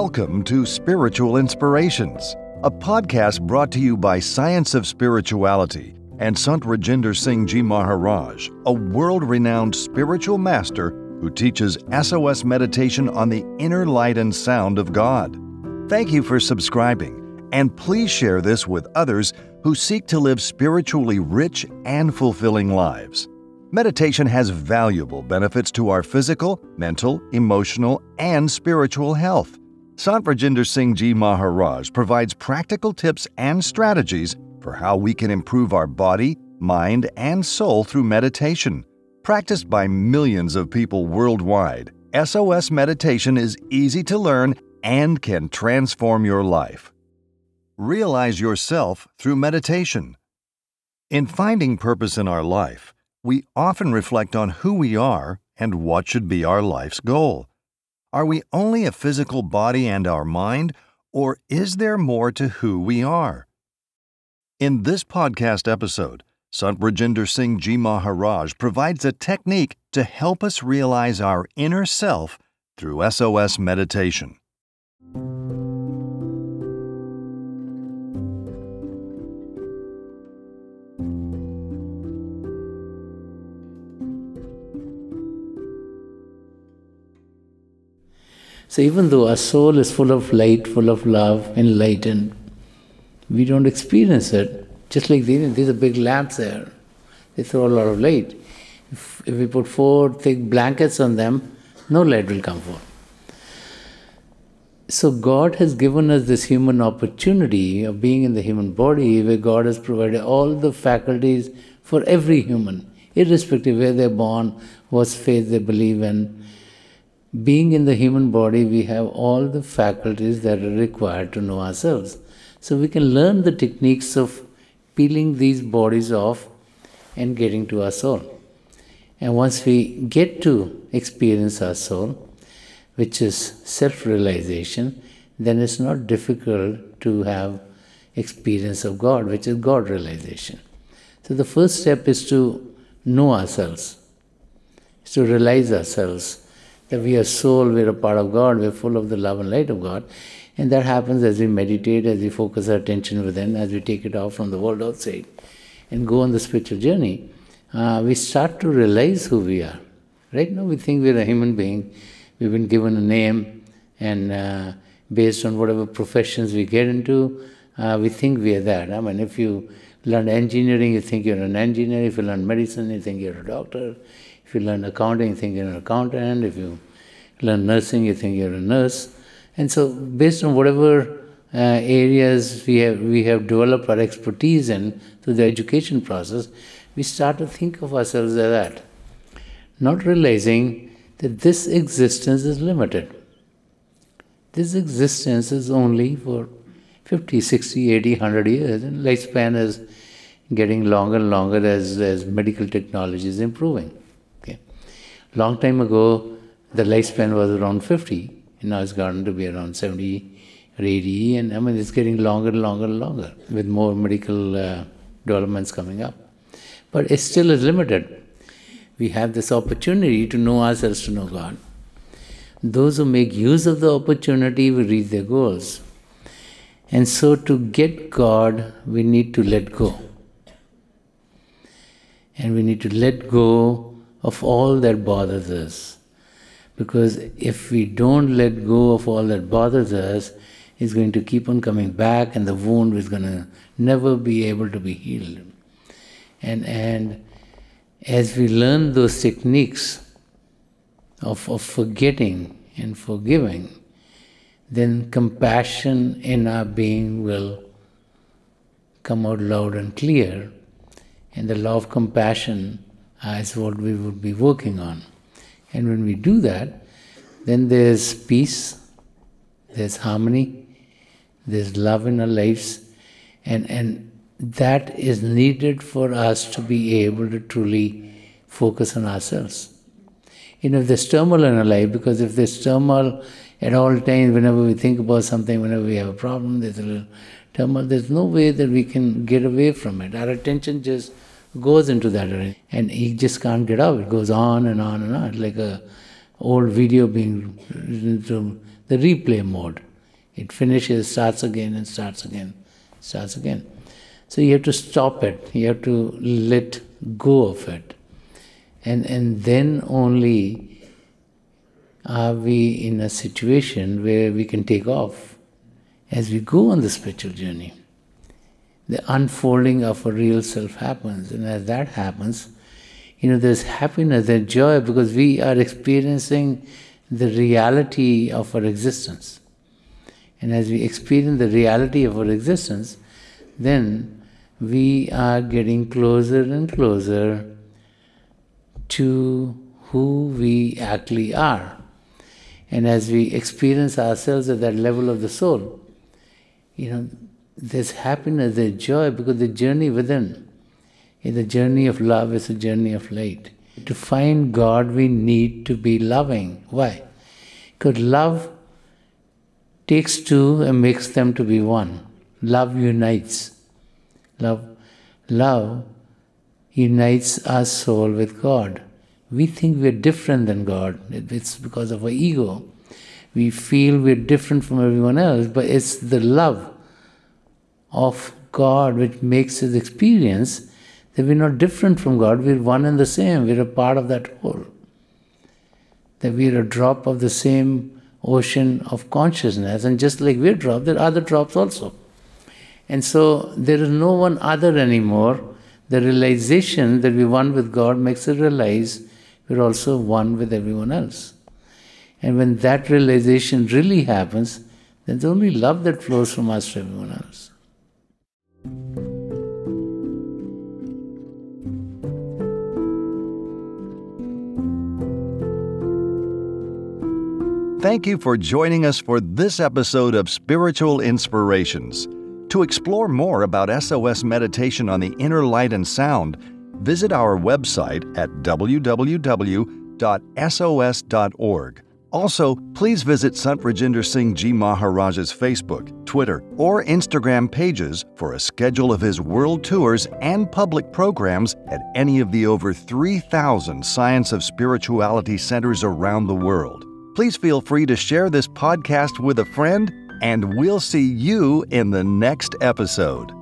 Welcome to Spiritual Inspirations, a podcast brought to you by Science of Spirituality and Sant Rajinder Singh Ji Maharaj, a world-renowned spiritual master who teaches SOS meditation on the inner light and sound of God. Thank you for subscribing, and please share this with others who seek to live spiritually rich and fulfilling lives. Meditation has valuable benefits to our physical, mental, emotional, and spiritual health. Sant Rajinder Singh Ji Maharaj provides practical tips and strategies for how we can improve our body, mind, and soul through meditation. Practiced by millions of people worldwide, SOS meditation is easy to learn and can transform your life. Realize yourself through meditation. In finding purpose in our life, we often reflect on who we are and what should be our life's goal. Are we only a physical body and our mind, or is there more to who we are? In this podcast episode, Sant Rajinder Singh Ji Maharaj provides a technique to help us realize our inner self through SOS meditation. So even though our soul is full of light, full of love, enlightened, we don't experience it. Just like these are big lamps there. They throw a lot of light. If we put four thick blankets on them, no light will come forth. So God has given us this human opportunity of being in the human body, where God has provided all the faculties for every human, irrespective of where they're born, what faith they believe in. Being in the human body, we have all the faculties that are required to know ourselves. So we can learn the techniques of peeling these bodies off and getting to our soul. And once we get to experience our soul, which is self-realization, then it's not difficult to have experience of God, which is God realization. So the first step is to know ourselves, is to realize ourselves, that we are soul, we are a part of God, we are full of the love and light of God. And that happens as we meditate, as we focus our attention within, as we take it off from the world outside and go on the spiritual journey. We start to realize who we are. Right now we think we are a human being. We've been given a name, and based on whatever professions we get into, we think we are that. I mean, if you learn engineering, you think you're an engineer. If you learn medicine, you think you're a doctor. If you learn accounting, you think you're an accountant. If you learn nursing, you think you're a nurse. And so, based on whatever areas we have developed our expertise in through the education process, we start to think of ourselves as that, not realizing that this existence is limited. This existence is only for 50, 60, 80, 100 years, and lifespan is getting longer and longer as medical technology is improving. Okay. Long time ago, the lifespan was around 50. Now it's gotten to be around 70 or 80, and I mean it's getting longer and longer and longer with more medical developments coming up. But it still is limited. We have this opportunity to know ourselves, to know God. Those who make use of the opportunity will reach their goals. And so to get God, we need to let go. And we need to let go of all that bothers us. Because if we don't let go of all that bothers us, it's going to keep on coming back, and the wound is going to never be able to be healed. And as we learn those techniques of forgetting and forgiving, then compassion in our being will come out loud and clear. And the law of compassion is what we would be working on. And when we do that, then there's peace, there's harmony, there's love in our lives, and that is needed for us to be able to truly focus on ourselves. You know, if there's turmoil in our life, because if there's turmoil at all times, whenever we think about something, whenever we have a problem, there's a little turmoil, there's no way that we can get away from it. Our attention just goes into that, and he just can't get out. It goes on and on and on, like a old video being to the replay mode. It finishes, starts again and starts again, starts again. So you have to stop it, you have to let go of it. And then only are we in a situation where we can take off as we go on the spiritual journey. The unfolding of a real self happens, and as that happens, you know, there's happiness, there's joy, because we are experiencing the reality of our existence. And as we experience the reality of our existence, then we are getting closer and closer to who we actually are. And as we experience ourselves at that level of the soul, you know, there's happiness, there's joy, because the journey within is a journey of love, it's a journey of light. To find God, we need to be loving. Why? Because love takes two and makes them to be one. Love unites. Love unites our soul with God. We think we're different than God. It's because of our ego. We feel we're different from everyone else, but it's the love of God which makes his experience that we're not different from God, we're one and the same, we're a part of that whole. That we're a drop of the same ocean of consciousness, and just like we're a drop, there are other drops also. And so there is no one other anymore. The realization that we're one with God makes us realize we're also one with everyone else. And when that realization really happens, then there's only love that flows from us to everyone else. Thank you for joining us for this episode of Spiritual Inspirations. To explore more about SOS meditation on the inner light and sound, visit our website at www.sos.org. Also, please visit Sant Rajinder Singh Ji Maharaj's Facebook, Twitter, or Instagram pages for a schedule of his world tours and public programs at any of the over 3,000 Science of Spirituality centers around the world. Please feel free to share this podcast with a friend, and we'll see you in the next episode.